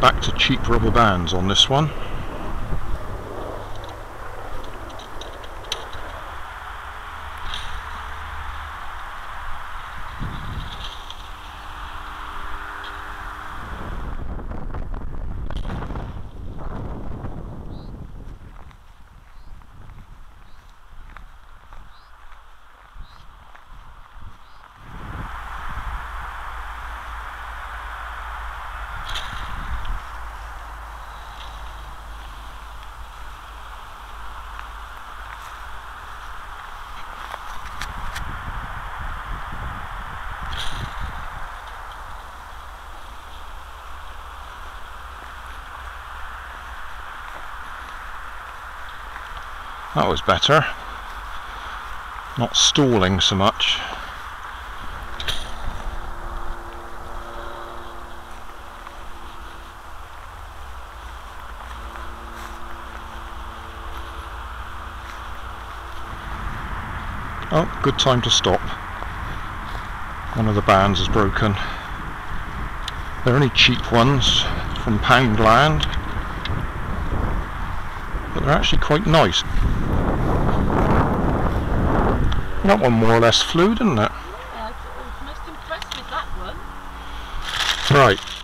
get back to cheap rubber bands on this one. That was better, not stalling so much. Oh, good time to stop. One of the bands is broken. They're only cheap ones from Poundland, but they're actually quite nice. That one more or less flew, didn't it? Yeah, I was most impressed with that one. Right.